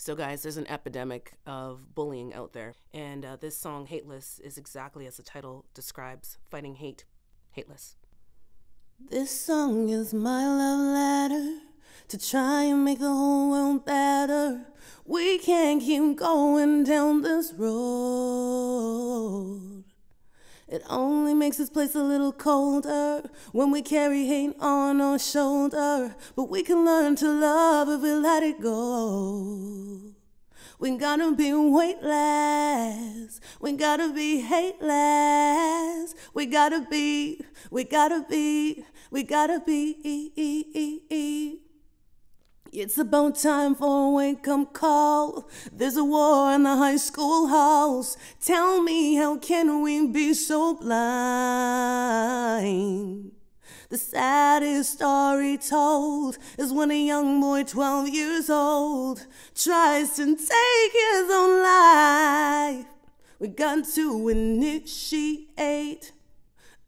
So guys, there's an epidemic of bullying out there. And this song, Hateless, is exactly as the title describes, fighting hate, hateless. This song is my love letter to try and make the whole world better. We can't keep going down this road. It only makes this place a little colder when we carry hate on our shoulder. But we can learn to love if we let it go. We gotta be weightless. We gotta be hateless. We gotta be. It's about time for a wake-up call. There's a war in the high school halls. Tell me, how can we be so blind? The saddest story told is when a young boy 12 years old tries to take his own life. We got to initiate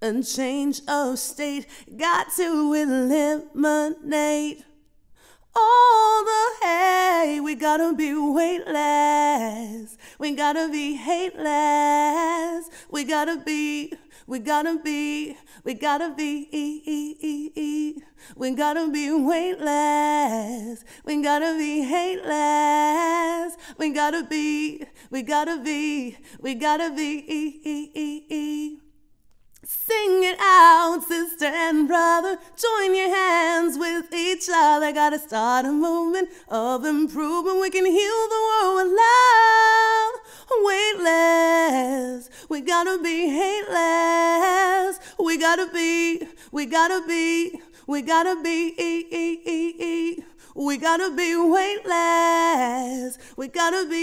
a change of state. Got to eliminate all the hate. We gotta be weightless. We gotta be hateless. We gotta be. We gotta be weightless. We gotta be hateless. We gotta be. Sing it out, sister and brother. Join your hands with each other. Gotta start a movement of improvement. We can heal the world with love. Weightless. We gotta be hateless. We gotta be. We gotta be weightless. We gotta be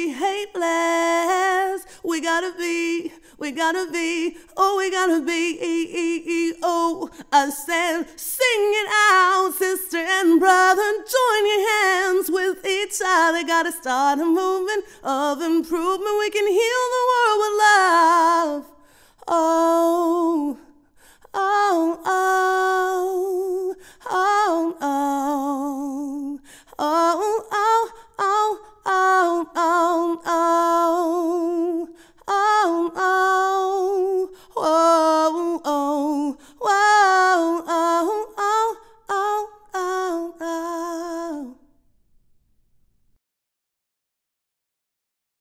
hateless. We gotta be. Oh, we gotta be. Oh, I said, sing it out, sister and brother. Join your hands with each other. Gotta start a movement of improvement. We can heal the world with love.